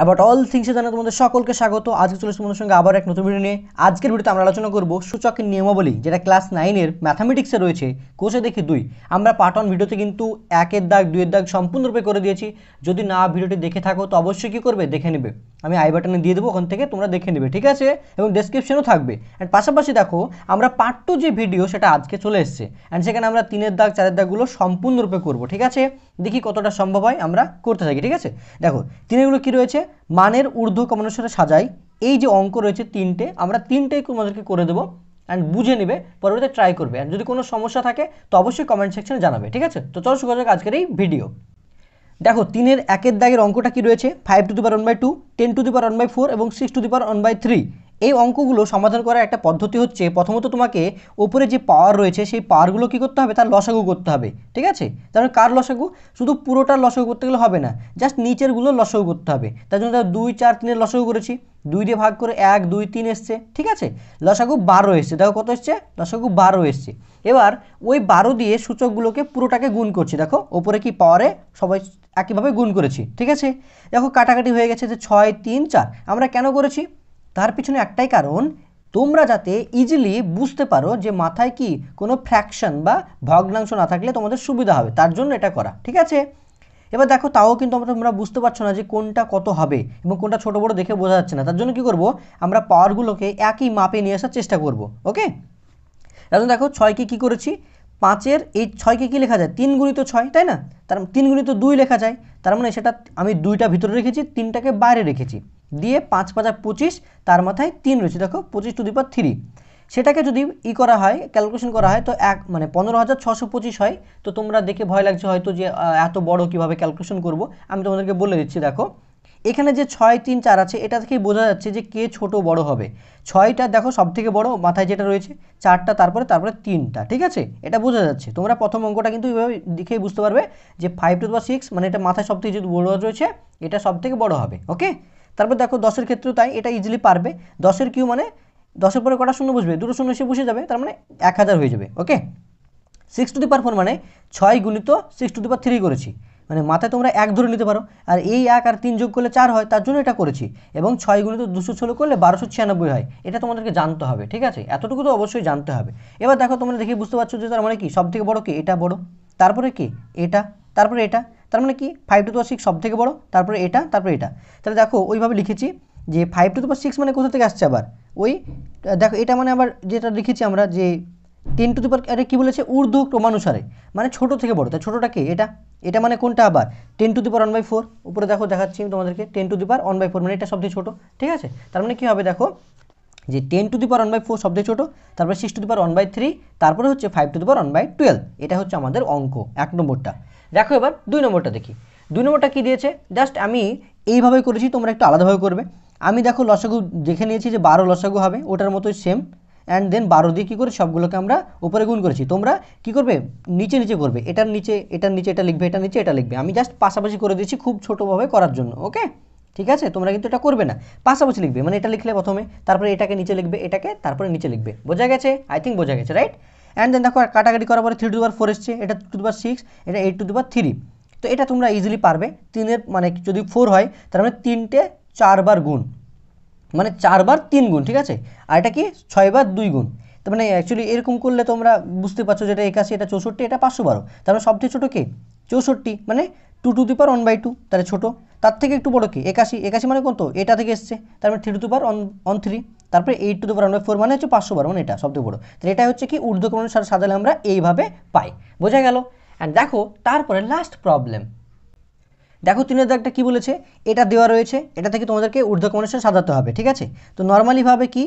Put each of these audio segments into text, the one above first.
About all things तुम्हारे सकल के स्वागत। आज के चले तुम्हारे संगे आबार एक नतुन भिडियो निये। आजकेर भिडियोते आमरा आलोचना करब सूचक नियमावली जेटा क्लास 9 एर मैथमेटिक्से रयेछे कोषे देखी 2। आमरा पार्ट 1 भिडियोते किन्तु 1 एर दाग 2 एर दाग सम्पूर्ण रूपे करे दियेछि। जोदि ना भिडियोटी देखे थाको तो अवश्यई कि करबे देखे नेबे, आमि आई बाटने दिये देबो, ओखान थेके तोमरा देखे नेबे, ठीक आछे। एबं डेसक्रिप्शनও থাকবে। এন্ড পাশাপাশি দেখো আমরা পার্ট 2 যে ভিডিও সেটা আজকে চলে এসেছে। এন্ড সেখানে আমরা 3 এর দাগ 4 এর দাগগুলো সম্পূর্ণ রূপে করব, ঠিক আছে। দেখি কতটা সম্ভব হয় আমরা করতে থাকি, ঠিক আছে। দেখো 3 এরগুলো কি রয়েছে, মানের ঊর্ধ্ব ক্রমানুসারে সাজাই। এই যে অঙ্ক রয়েছে তিনটে, আমরা তিনটেই তোমাদেরকে করে দেব। এন্ড বুঝে নেবে, পরবর্তীতে ট্রাই করবে। এন্ড যদি কোনো সমস্যা থাকে তো অবশ্যই কমেন্ট সেকশনে জানাবে, ঠিক আছে। তো চলো শুরু করা যাক আজকের এই ভিডিও। देखो 3 एर 1 एर दागेर अंकटा कि रयेछे 5 to the power 1/2, 10 to the power 1/4 और 6 to the power 1/3। এই অঙ্কগুলো সমাধান করার একটা পদ্ধতি হচ্ছে প্রথমত তোমাকে উপরে যে পাওয়ার রয়েছে সেই পাওয়ারগুলো কি করতে হবে, তার লসাগু করতে হবে, ঠিক আছে। তাহলে কার লসাগু, শুধু পুরোটার লসাগু করতে গেলে হবে না, জাস্ট নিচেরগুলো লসাগু করতে হবে। তার জন্য 2 4 3 এর লসাগু করেছি, 2 দিয়ে ভাগ করে 1 2 3 আসছে, ঠিক আছে। লসাগু 12 আসছে, দেখো কত আসছে, লসাগু 12 আসছে। এবার ওই 12 দিয়ে সূচকগুলোকে পুরোটাকে গুণ করছি। দেখো উপরে কি পাওয়ারে সবাই একইভাবে গুণ করেছি, ঠিক আছে। দেখো কাটাকাটি হয়ে গেছে যে 6 3 4। আমরা কেন করেছি তার পিছনে একটাই কারণ, তোমরা যাতে ইজিলি বুঝতে পারো যে মাথায় কি কোনো ফ্র্যাকশন বা ভগ্নাংশ না থাকলে তোমাদের সুবিধা হবে, তার জন্য এটা করা, ঠিক আছে। এবার দেখো তাও কিন্তু তোমরা বুঝতে পারছো না যে কোনটা কত হবে এবং কোনটা ছোট বড় দেখে বোঝা যাচ্ছে না, তার জন্য কি করব আমরা পাওয়ারগুলোকে একই মাপে নিয়ে আসার চেষ্টা করব, ওকে। এখন দেখো 6কে কি করেছি 5-এর, এই 6কে কি লেখা যায় 3 × 6, তাই না, তার 3 × 2 লেখা যায়। তার মানে সেটা আমি 2টা ভিতরে রেখেছি, 3টাকে বাইরে রেখেছি, দিয়ে 5 × 5 = 25, তার মাথায় 3 রয়েছে। দেখো 25 to the power 3 সেটাকে যদি ই করা হয়, ক্যালকুলেশন করা হয় তো এক মানে 15,625 হয়। তো তোমরা দেখে ভয় লাগছে হয়তো যে এত বড় কিভাবে ক্যালকুলেশন করব, আমি তোমাদেরকে বলে দিচ্ছি। দেখো এখানে যে 6 3 4 আছে এটা থেকেই বোঝা যাচ্ছে যে কে ছোট বড় হবে। 6টা দেখো সবথেকে বড়, মাথায় যেটা রয়েছে 4টা, তারপরে 3টা, ঠিক আছে। এটা বোঝা যাচ্ছে, তোমরা প্রথম অঙ্কটা কিন্তু এইভাবে দেখেই বুঝতে পারবে যে 5 to the power 6 মানে এটা মাথায় সবথেকে যেহেতু বড় রয়েছে এটা সবথেকে বড় হবে, ওকে। তারপর দেখো 10-এর ক্ষেত্রেও তাই, এটা ইজিলি পারবে। 10-এর কিউ মানে 10-এর পরে কটা শূন্য বসবে, 2টো শূন্য এসে বসে যাবে, তার মানে 1000 হয়ে যাবে, ওকে। 6 to the power 4 মানে 6 × 6 to the power 3 করেছি, মানে মাথায় তোমরা 1 ধরে নিতে পারো, আর এই 1 আর 3 যোগ করলে 4 হয়, তার জন্য এটা করেছি। এবং 6 × 216 করলে 1296 হয়, এটা তোমাদেরকে জানতে হবে, ঠিক আছে, এতটুকু তো অবশ্যই জানতে হবে। এবার দেখো তোমরা দেখে বুঝতে পারছো যে তার মানে কি সবথেকে বড় কে, এটা বড়, তারপরে কে এটা, তারপরে এটা, তার মানে কি 5 to the power 6 সবথেকে বড়, তারপরে এটা, তারপরে এটা। তাহলে দেখো ওইভাবে লিখেছি যে 5 to the power 6 মানে কোথা থেকে আসছে, আবার ওই দেখো এটা মানে আবার যেটা লিখেছি আমরা যে 10 to the power, এটা কী বলেছে ঊর্ধ্ব ক্রমানুসারে মানে ছোট থেকে বড়, তাই ছোটটা কে এটা, এটা মানে কোনটা আবার 10 to the power 1/4। উপরে দেখো দেখাচ্ছি তোমাদেরকে 10 to the power 1/4 মানে এটা সবথেকে ছোট, ঠিক আছে। তার মানে কী হবে দেখো যে 10 to the power 1/4 সবথেকে ছোট, তারপরে 6 to the power 1/3, তারপরে হচ্ছে 5 to the power 1/12। এটা হচ্ছে আমাদের অঙ্ক 1 নম্বরটা। দেখো এবার 2 নম্বরটা দেখি। 2 নম্বরটা কী দিয়েছে, জাস্ট আমি এইভাবে করেছি, তোমরা একটু আলাদাভাবে করবে। আমি দেখো লসাগু দেখে নিয়েছি যে 12 লসাগু হবে, ওটার মতোই সেম। অ্যান্ড দেন 12 দিয়ে কী করে সবগুলোকে আমরা উপরে গুণ করেছি। তোমরা কী করবে নিচে নিচে করবে, এটার নিচে এটার নিচে এটা লিখবে, এটার নিচে এটা লিখবে। আমি জাস্ট পাশাপাশি করে দিয়েছি খুব ছোটোভাবে করার জন্য, ওকে, ঠিক আছে। তোমরা কিন্তু এটা করবে না, পাশাপাশি লিখবে, মানে এটা লিখলে প্রথমে, তারপরে এটাকে নিচে লিখবে, এটাকে তারপরে নিচে লিখবে। বোঝা গেছে, আই থিঙ্ক বোঝা গেছে, রাইট। অ্যান্ড দেন দেখো কাটাকাটি করার পরে 3 to the power 4 এসছে, এটা 2 to the power 6, এটা 8 to the power 3। তো এটা তোমরা ইজিলি পারবে। 3-এর মানে যদি 4 হয় তার মানে 3টে 4 বার গুণ, মানে 4 বার 3 গুণ, ঠিক আছে। আর এটা কি 6 বার 2 গুণ, তার মানে অ্যাকচুয়ালি এরকম করলে তোমরা বুঝতে পারছো যে এটা 81, এটা 64, এটা 512। তার মানে সবথেকে ছোটো কে 64 মানে 2 to the power 1/2, তাহলে ছোটো। তার থেকে একটু বড় কে 81 মানে কত, এটা থেকে এসছে, তার মানে 3 to the power 1/3, তারপরে 8 to the power 1/4 মানে হচ্ছে 512, মানে এটা সবথেকে বড়। তাহলে এটা হচ্ছে কি ঊর্ধ্বক্রমে সাজালে আমরা এইভাবে পাই, বোঝা গেল। অ্যান্ড দেখো তারপরে লাস্ট প্রবলেম। দেখো 3-এর দাগটা কী বলেছে, এটা দেওয়া রয়েছে, এটা থেকে তোমাদেরকে ঊর্ধ্বক্রমে সাজাতে হবে, ঠিক আছে। তো নর্মালিভাবে কি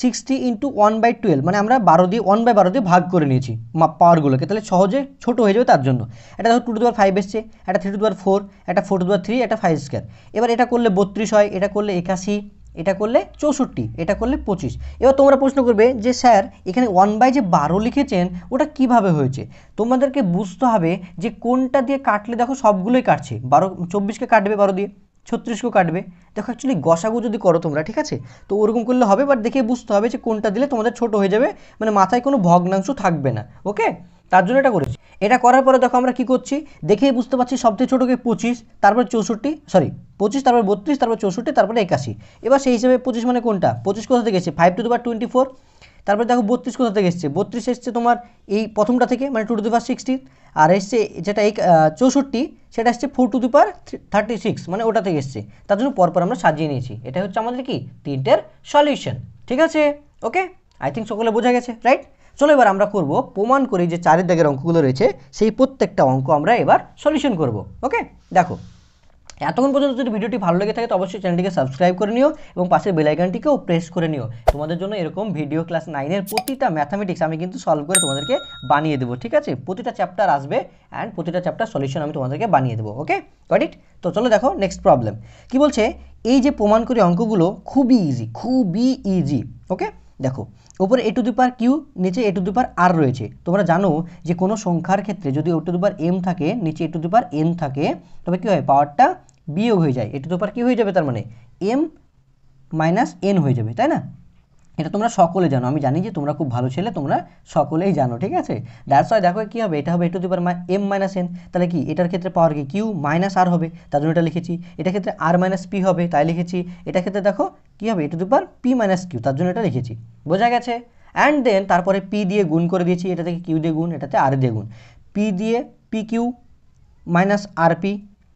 60 × 1/12 মানে আমরা 12 দিয়ে 1/12 দিয়ে ভাগ করে নিয়েছি পাওয়ারগুলোকে, তাহলে সহজে ছোট হয়ে যাবে, তার জন্য এটা দেখো 2 to the power 5 এসছে, এটা 3 to the power 4, এটা 4 to the power 3, এটা 5²। এবার এটা করলে 32 হয়, এটা করলে 81, এটা করলে 64, এটা করলে 25। এবার তোমরা প্রশ্ন করবে যে স্যার এখানে 1/12 লিখেছেন ওটা কিভাবে হয়েছে। তোমাদেরকে বুঝতে হবে যে কোনটা দিয়ে কাটলে, দেখো সবগুলোই কাটছে, 24কে কাটবে 12 দিয়ে, 36 কাটবে। দেখো অ্যাকচুয়ালি গসাগু যদি করো তোমরা, ঠিক আছে, তো ওরকম করলে হবে, বাট দেখে বুঝতে হবে যে কোনটা দিলে তোমাদের ছোট হয়ে যাবে, মানে মাথায় কোনো ভগ্নাংশ থাকবে না, ওকে, তার জন্য এটা করেছি। এটা করার পরে দেখো আমরা কি করছি, দেখেই বুঝতে পারছি সবচেয়ে ছোটকে 25, তারপর 64, সরি 25, তারপর 32, তারপর 64, তারপরে 81। এবার সেই হিসেবে 25 মানে কোনটা, 25 কোথা থেকে এসেছে 5 to the power 24, তারপরে দেখো 32 কোথা থেকে এসেছে, 32 এসেছে তোমার এই প্রথমটা থেকে মানে 2 to the power 16, আর এসছে যেটা এই 64 সেটা এসছে 4 to the power 36 মানে ওটা থেকে এসছে। তার জন্য পরপর আমরা সাজিয়ে নিয়েছি। এটা হচ্ছে আমাদের কি তিনটের সলিউশন। ঠিক আছে, ওকে, আই থিঙ্ক সকলে বোঝা গেছে, রাইট। চলো এবার আমরা করব প্রমাণ করি যে চারের দাগের অঙ্কগুলো রয়েছে সেই প্রত্যেকটা অঙ্ক আমরা এবার সলিউশন করব। ওকে, দেখো এতক্ষণ পর্যন্ত যদি ভিডিওটি ভালো লেগে থাকে তো অবশ্যই চ্যানেলটিকে সাবস্ক্রাইব করে নিও এবং পাশের বেল আইকনটিকেও প্রেস করে নিও। তোমাদের জন্য এরকম ভিডিও ক্লাস 9-এর প্রতিটা ম্যাথামেটিক্স আমি কিন্তু সলভ করে তোমাদেরকে বানিয়ে দেবো। ঠিক আছে, প্রতিটা চ্যাপ্টার আসবে অ্যান্ড প্রতিটা চ্যাপ্টার সলিউশন আমি তোমাদেরকে বানিয়ে দেবো। Okay, got it. তো চলো দেখো নেক্সট প্রবলেম কি বলছে। এই যে প্রমাণ করি অঙ্কগুলো খুবই ইজি, খুবই ইজি। ওকে, দেখো উপরে a to the power q, নিচে a to the power r রয়েছে। তোমরা জানো যে কোনো সংখ্যার ক্ষেত্রে যদি a to the power m থাকে, নিচে a to the power n থাকে, তবে কি হয় পাওয়ারটা বিয়োগ হয়ে যায়। a to the power কি হয়ে যাবে, তার মানে m - n হয়ে যাবে, তাই না? এটা তোমরা সকলে জানো, আমি জানি যে তোমরা খুব ভালো ছেলে, তোমরা সকলেই জানো। ঠিক আছে, দ্যাটস ওয়াই দেখো কি হবে, এটা হবে a to the power m - n, তাহলে কি এটার ক্ষেত্রে পাওয়ার কি q - r হবে, তার জন্য এটা লিখেছি। এটার ক্ষেত্রে r - p হবে, তাই লিখেছি। এটার ক্ষেত্রে দেখো কি হবে a to the power p - q, তার জন্য এটা লিখেছি। বোঝা গেছে? অ্যান্ড দেন তারপরে p দিয়ে গুণ করে দিয়েছি, এটা থেকে q দিয়ে গুণ, এটাতে r দিয়ে গুণ। p দিয়ে pq - rp,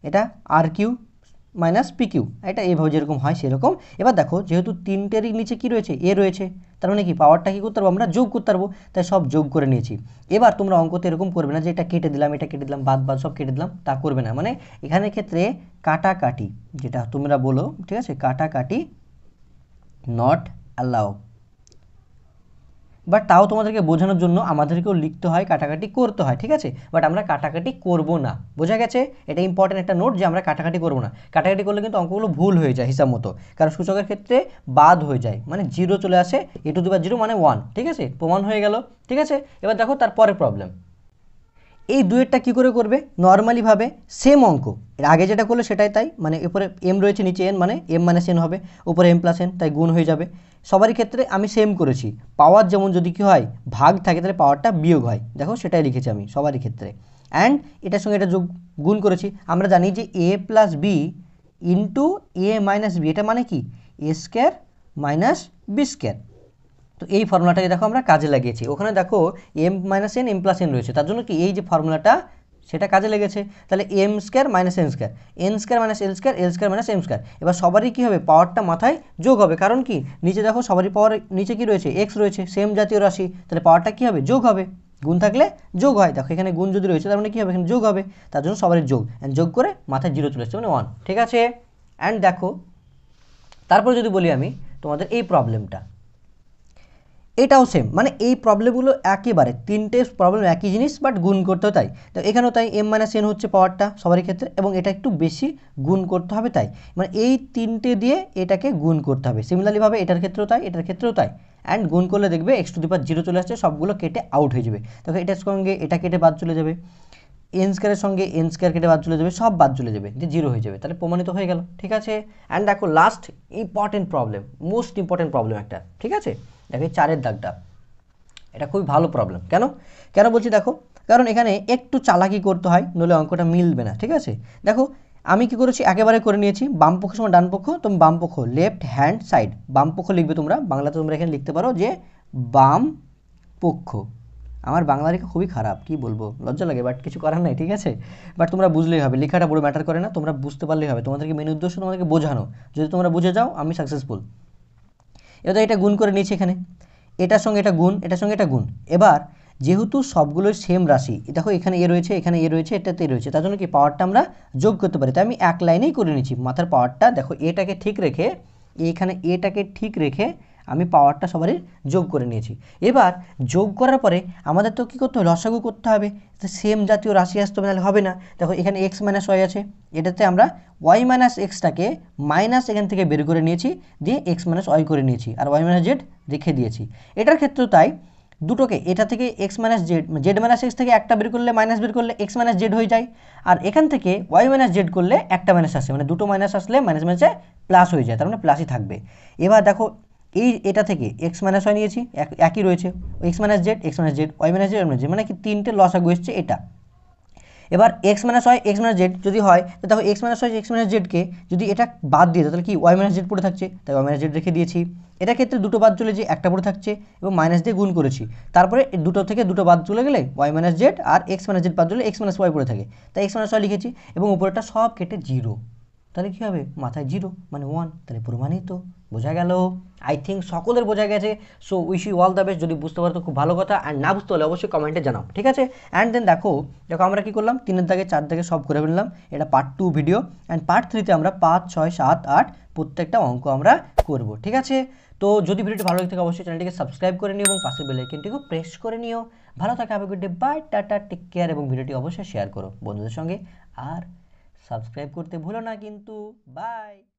এটা rq - pq, এটা এইভাবে যেরকম হয় সেরকম। এবার দেখো যেহেতু তিনটেরই নিচে কি রয়েছে এ রয়েছে, তার মানে কি পাওয়ারটা কী করতে পারবো আমরা, যোগ করতে পারবো, তাই সব যোগ করে নিয়েছি। এবার তোমরা অঙ্কতে এরকম করবে না যে এটা কেটে দিলাম, এটা কেটে দিলাম, বাদ সব কেটে দিলাম, তা করবে না। মানে এখানে ক্ষেত্রে কাটাকাটি, যেটা তোমরা বলো, ঠিক আছে, কাটাকাটি নট অ্যালাউ। বাট তাও তোমাদেরকে বোঝানোর জন্য আমাদেরকেও লিখতে হয়, কাটাকাটি করতে হয়। ঠিক আছে, বাট আমরা কাটাকাটি করব না। বোঝা গেছে? এটা ইম্পর্টেন্ট একটা নোট যে আমরা কাটাকাটি করব না। কাটাকাটি করলে কিন্তু অঙ্কগুলো ভুল হয়ে যায় হিসাব মতো, কারণ সূচকের ক্ষেত্রে বাদ হয়ে যায়, মানে 0 চলে আসে। a to the power 0 মানে 1। ঠিক আছে, প্রমাণ হয়ে গেল। ঠিক আছে, এবার দেখো তারপরে প্রবলেম। এই দুয়েরটা কী করে করবে, নর্মালিভাবে সেম অঙ্ক, এর আগে যেটা করলো সেটাই তাই, মানে উপরে m রয়েছে নিচে n, মানে m - n হবে, উপরে m + n, তাই গুণ হয়ে যাবে। সবারই ক্ষেত্রে আমি সেম করেছি, পাওয়ার যেমন যদি কি হয় ভাগ থাকে তাহলে পাওয়ারটা বিয়োগ হয়, দেখো সেটাই লিখেছি আমি সবারই ক্ষেত্রে। অ্যান্ড এটার সঙ্গে এটা যোগ গুণ করেছি। আমরা জানি যে a + b × a - b, এটা মানে কি a² - b²। তো এই ফর্মুলাটাকে দেখো আমরা কাজে লাগিয়েছি। ওখানে দেখো m - n, m + n রয়েছে, তার জন্য কি এই যে ফর্মুলাটা সেটা কাজে লেগেছে। তাহলে m² - n², n² - l², l² - m²। এবার সবারই কী হবে পাওয়ারটা মাথায় যোগ হবে, কারণ কি নিচে দেখো সবারই পাওয়ার নিচে কি রয়েছে x রয়েছে, সেম জাতীয় রাশি, তাহলে পাওয়ারটা কী হবে যোগ হবে, গুণ থাকলে যোগ হয়। দেখো এখানে গুণ যদি রয়েছে তার মানে কী হবে এখানে যোগ হবে, তার জন্য সবারই যোগ, যোগ করে মাথায় 0 চলে আসছে, মানে 1। ঠিক আছে, অ্যান্ড দেখো তারপর যদি বলি আমি তোমাদের এই প্রবলেমটা, এটাও সেম, মানে এই প্রবলেমগুলো একেবারে তিনটে প্রবলেম একই জিনিস, বাট গুণ করতে হয় তাই। তো এখানেও তাই m - n হচ্ছে পাওয়ারটা সবারই ক্ষেত্রে, এবং এটা একটু বেশি গুণ করতে হবে তাই, মানে এই তিনটে দিয়ে এটাকে গুণ করতে হবে। সিমিলারলিভাবে এটার ক্ষেত্রেও তাই, এটার ক্ষেত্রেও তাই। অ্যান্ড গুণ করলে দেখবে x² - 0 চলে আসছে, সবগুলো কেটে আউট হয়ে যাবে। দেখো এটার সঙ্গে এটা কেটে বাদ চলে যাবে, n² সঙ্গে n² কেটে বাদ চলে যাবে, সব বাদ চলে যাবে, যে 0 হয়ে যাবে, তাহলে প্রমাণিত হয়ে গেল। ঠিক আছে, অ্যান্ড দেখো last important problem, most important problem একটা। ঠিক আছে, দেখো 4-এর দাগটা, এটা খুবই ভালো প্রবলেম। কেন কেন বলছি দেখো, কারণ এখানে একটু চালাকি করতে হয়, নইলে অঙ্কটা মিলবে না। ঠিক আছে, দেখো আমি কি করেছি একেবারে করে নিয়েছি, বাম পক্ষ সমান ডান পক্ষ, তুমি বাম পক্ষ লেফট হ্যান্ড সাইড, বাম পক্ষ লিখবে তোমরা বাংলাতে, তোমরা এখানে লিখতে পারো যে বাম পক্ষ। আমার বাংলা লেখা খুবই খারাপ, কি বলবো, লজ্জা লাগে, বাট কিছু করার নাই। ঠিক আছে, বাট তোমরা বুঝলেই হবে, লেখাটা বড় ম্যাটার করে না, তোমরা বুঝতে পারলেই হবে। তোমাদেরকে মেন উদ্দেশ্য তোমাদেরকে বোঝানো, যদি তোমরা বুঝে যাও আমি সাকসেসফুল। এবার এটা গুণ করে নিয়েছি, এখানে এটার সঙ্গে এটা গুণ, এটার সঙ্গে এটা গুণ। এবার যেহেতু সবগুলোই সেম রাশি, দেখো এখানে এ রয়েছে, এখানে এ রয়েছে, এটাতে এ রয়েছে, তার জন্য কি পাওয়ারটা আমরা যোগ করতে পারি। তাই আমি এক লাইনেই করে নিয়েছি, মাথার পাওয়ারটা দেখো এটাকে ঠিক রেখে, এখানে এটাকে ঠিক রেখে আমি পাওয়ারটা সবারই যোগ করে নিয়েছি। এবার যোগ করার পরে আমাদের তো কী করতে হবে, লসাগু করতে হবে, সেম জাতীয় রাশি আসতে হবে, নাহলে হবে না। দেখো এখানে x - y আছে, এটাতে আমরা y - xটাকে মাইনাস এখান থেকে বের করে নিয়েছি, দিয়ে x - y করে নিয়েছি, আর y - z রেখে দিয়েছি। এটার ক্ষেত্রেও তাই, দুটোকে এটা থেকে x - z, z - x থেকে একটা বের করলে মাইনাস, বের করলে x - z হয়ে যায়, আর এখান থেকে y - z করলে একটা মাইনাস আসে, মানে দুটো মাইনাস আসলে মাইনাস মাইনাসে প্লাস হয়ে যায়, তার মানে প্লাসই থাকবে। এবার দেখো एटा थेके एक्स माइनस वाई निएछि एकई रयेछे X minus Z Y minus Z minus माने कि तीनटे लसागु एसेछे एटा एबार X minus Y X minus Z जदि हय तो देखो X minus Y X minus Z के जदि एटा बाद दिए ताहले कि वाई माइनस जेड पड़े थाकछे ताई वाई माइनस जेड रेखे दिएछि एटा क्षेत्रे दुटो बाद चले जाए एकटा पड़े थाकछे एबं माइनस दिए गुण करेछि तारपरे दुटो थेके दुटो बाद चले गेले वाई माइनस जेड आर एक्स माइनस जेड बाद चले एक्स माइनस वाई पड़े थाके ताई एक्स माइनस वाई लिखेछि एबं उपरेटा सब केटे जिरो ताहले कि हबे माथाय जिरो माने 1 ताहले प्रमाणित बोझा गেল आई थिंक सकलेर बोझा गेछे। So wish you all the best. जो बुझते पारो तो खूब भालो कथा और ना बुझते होले अवश्य कमेंटे जानाओ, ठीक है। एंड देन देखो देखो आमरा कि करलाम 3 एर दागे 4 दागे सब करे निलाम, एटा पार्ट 2 भिडियो एंड पार्ट 3 ते आमरा 5 6 7 8 प्रत्येकटा अंक आमरा करब, ठीक है। तो जो भिडियो भालो लगे अवश्य चैनलटिके सबसक्राइब करे निओ और पाशे बेल आइकनटिके प्रेस करे निओ। भालो थाको, have a good day, bye, tata, take care और भिडियोटी अवश्य शेयर करो बंधुदेर संगे और सबसक्राइब करते भूलो ना किन्तु। बाय।